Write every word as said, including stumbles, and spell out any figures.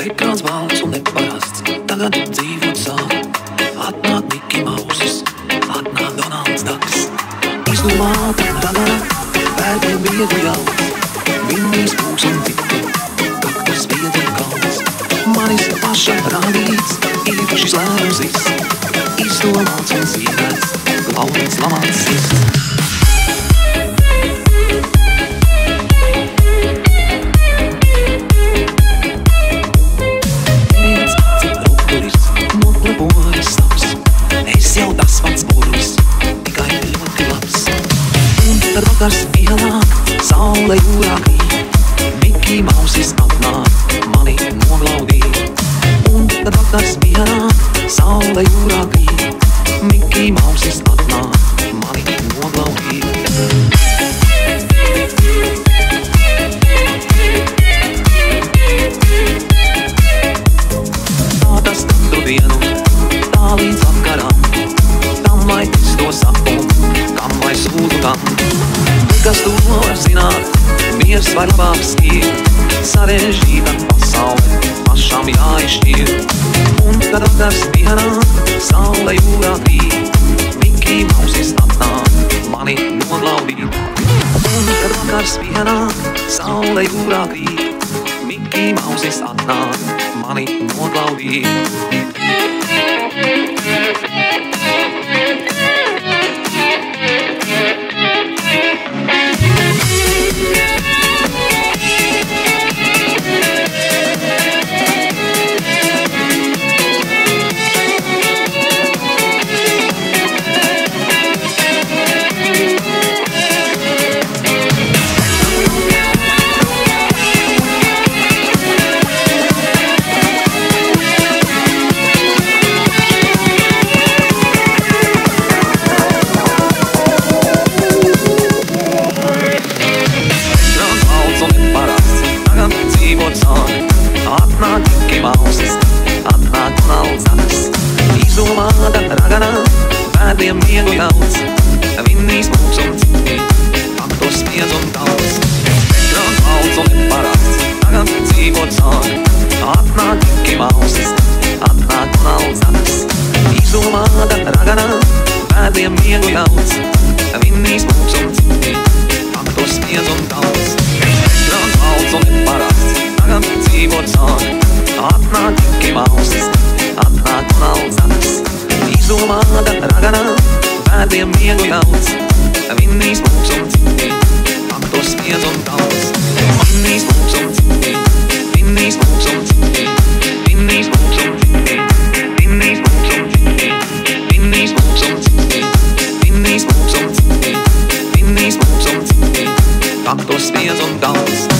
Экран с волшебной поездки, тогда ты дивится. Одна Микки Маус, одна Дональд Дакс. И снова тогда, как я беду я, меня испусан ты, как ты сбеду голос. Манис ваша радиц, и ваши славы здесь. И снова цензирать, главный сломать здесь. Rokas ielāk, saule jūrākī, Miki Mausis atnāk, mani noglaudī. Un rokas ielāk, saule jūrākī, Miki Mausis atnāk, mani noglaudī. Tā tas katru dienu, tā līdz vakaram, tam lai es to saku, kam lai sūtu tam. Kas to var zināt, miers var labāks ir, sarežģīta pasaule pašam jāizšķir. Un kad vakars dienā, saule jūrā krīt, Miki Mausis atnāk, mani noglaudīt. Un kad vakars dienā, saule jūrā krīt, Miki Mausis atnāk, mani noglaudīt. Pēdiem viegu ļauts, vinnīs mūs un citi, faktos spiedz un tauts. Petrāk valds un neparasts, tagad dzīvot sāk, atnāk Miki Mausis, atnāk Donalds Daks. Izolāta raganā, pēdiem viegu ļauts, vinnīs mūs un citi, faktos spiedz un tauts. Petrāk valds un neparasts, tagad dzīvot sāk, atnāk Miki Mausis, atnāk Donalds Daks. Izdomāta raganā, pēdiem viegu ļauts, vinnīs mūs un citi, faktos spiedz un tauts. Vinnīs mūs un citi, vinnīs mūs un citi, vinnīs mūs un citi, vinnīs mūs un citi, vinnīs mūs un citi, vinnīs mūs un citi, vinnīs mūs un citi, faktos spiedz un tauts.